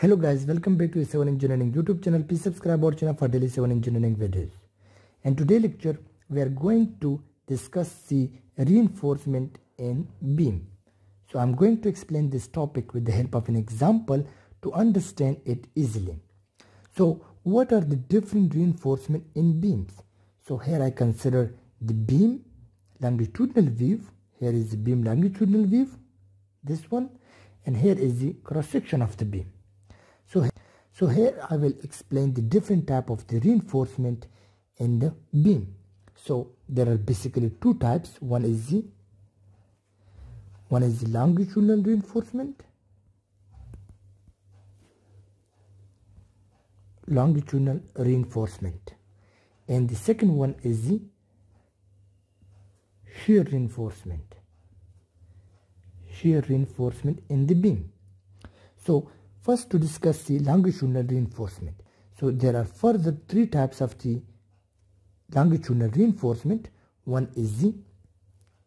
Hello guys, welcome back to A7 Engineering YouTube channel. Please subscribe our channel for daily A7 Engineering videos. And today lecture we are going to discuss the reinforcement in beam. So I'm going to explain this topic with the help of an example to understand it easily. So what are the different reinforcement in beams? So here I consider the beam longitudinal wave. Here is the beam longitudinal wave, this one, and here is the cross section of the beam. So here I will explain the different type of the reinforcement in the beam. So there are basically two types. One is the longitudinal reinforcement. And the second one is the shear reinforcement. Shear reinforcement in the beam. So first, to discuss the longitudinal reinforcement. So there are further three types of the longitudinal reinforcement. One is the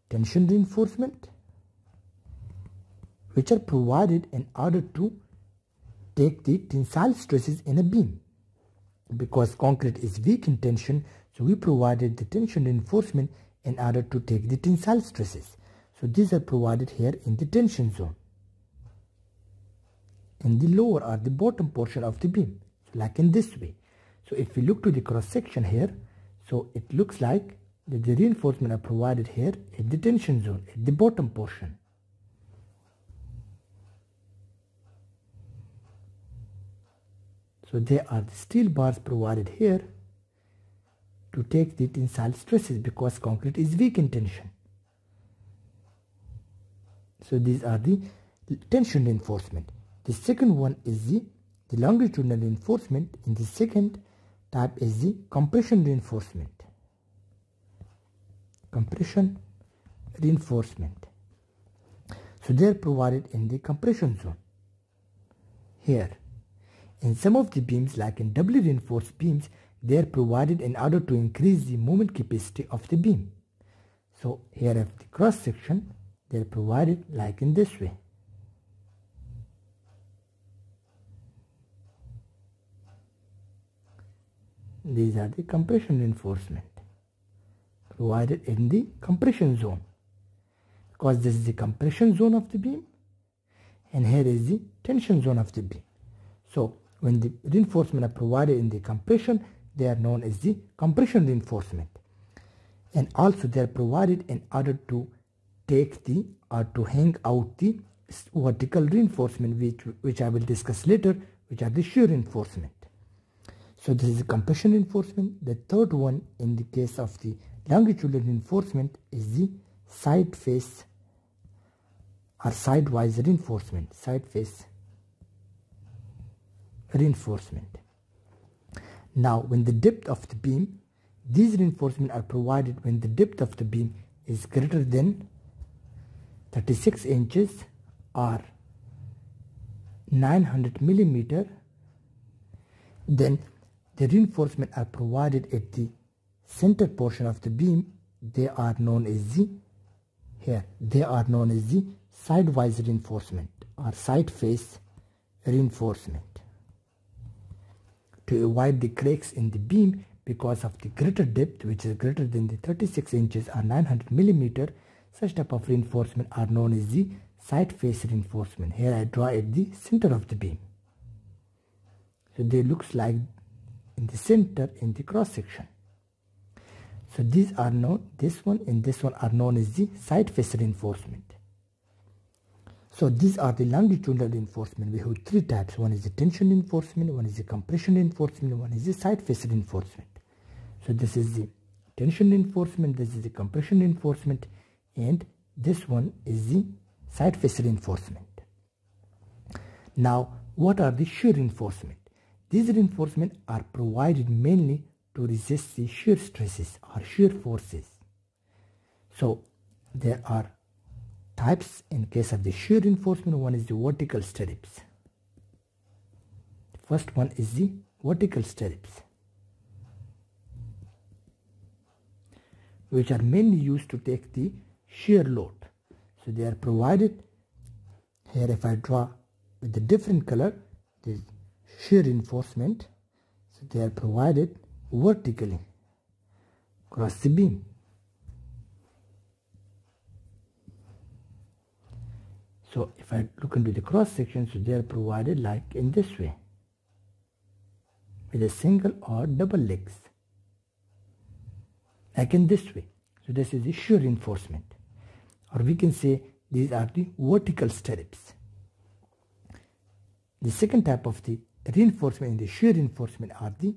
tension reinforcement, which are provided in order to take the tensile stresses in a beam. Because concrete is weak in tension, so we provided the tension reinforcement in order to take the tensile stresses. So these are provided here in the tension zone, in the lower or the bottom portion of the beam, so like in this way. So if we look to the cross section here, so it looks like that the reinforcement are provided here at the tension zone, at the bottom portion. So there are the steel bars provided here to take the tensile stresses because concrete is weak in tension. So these are the tension reinforcement. The second one is the longitudinal reinforcement, and the second type is the compression reinforcement. So they are provided in the compression zone here. In some of the beams, like in doubly reinforced beams, they are provided in order to increase the moment capacity of the beam. So here at the cross section, they are provided like in this way. These are the compression reinforcement provided in the compression zone, because this is the compression zone of the beam and here is the tension zone of the beam. So when the reinforcement are provided in the compression, they are known as the compression reinforcement. And also they are provided in order to take the or to hang out the vertical reinforcement, which I will discuss later, which are the shear reinforcement. So this is the compression reinforcement. The third one, in the case of the longitudinal reinforcement, is the side face or sidewise reinforcement, Now when the depth of the beam, these reinforcements are provided when the depth of the beam is greater than 36 inches or 900 millimeter, then the reinforcements are provided at the center portion of the beam. They are known as the sidewise reinforcement or side face reinforcement, to avoid the cracks in the beam because of the greater depth, which is greater than the 36 inches or 900 millimeter. Such type of reinforcement are known as the side face reinforcement. Here I draw at the center of the beam. So they looks like in the center in the cross section. So these are known, this one and this one are known as the side face reinforcement. So these are the longitudinal reinforcement. We have three types. One is the tension reinforcement, one is the compression reinforcement, one is the side face reinforcement. So this is the tension reinforcement, this is the compression reinforcement, and this one is the side face reinforcement. Now what are the shear reinforcement? These reinforcements are provided mainly to resist the shear stresses or shear forces. So there are types in case of the shear reinforcement. One is the vertical stirrups. First one is the vertical stirrups, which are mainly used to take the shear load. So they are provided here. If I draw with a different color, There is shear reinforcement, so they are provided vertically across the beam. So if I look into the cross section, so they are provided like in this way, with a single or double legs, like in this way. So this is the shear reinforcement, or we can say these are the vertical stirrups. The second type of the reinforcement in the shear reinforcement are the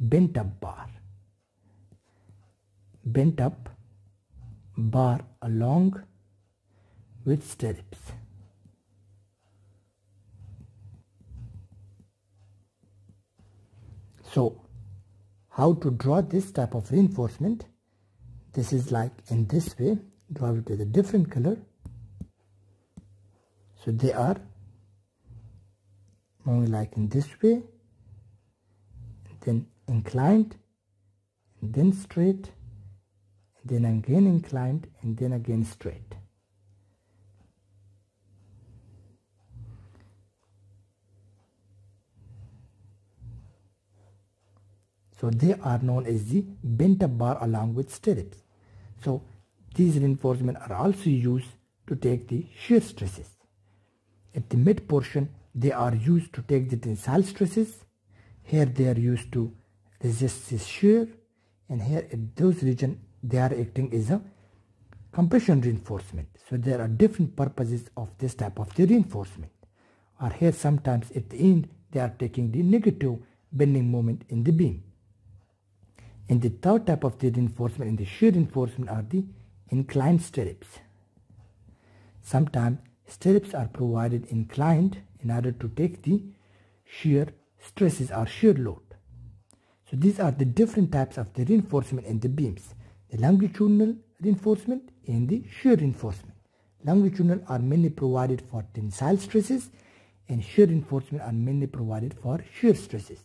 bent up bar. Bent up bar along with stirrups. So how to draw this type of reinforcement? This is like in this way, draw it with a different color. So they are moving like in this way, then inclined, then straight, then again inclined, and then again straight. So they are known as the bent up bar along with stirrups. So these reinforcements are also used to take the shear stresses. At the mid portion, they are used to take the tensile stresses. Here they are used to resist the shear, and here at those regions they are acting as a compression reinforcement. So there are different purposes of this type of the reinforcement. Or here sometimes at the end they are taking the negative bending moment in the beam. And the third type of the reinforcement in the shear reinforcement are the inclined stirrups. Sometimes stirrups are provided inclined in order to take the shear stresses or shear load. So these are the different types of the reinforcement in the beams: the longitudinal reinforcement and the shear reinforcement. Longitudinal are mainly provided for tensile stresses, and shear reinforcement are mainly provided for shear stresses.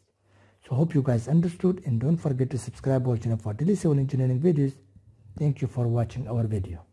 So hope you guys understood, and don't forget to subscribe our channel for daily civil engineering videos. Thank you for watching our video.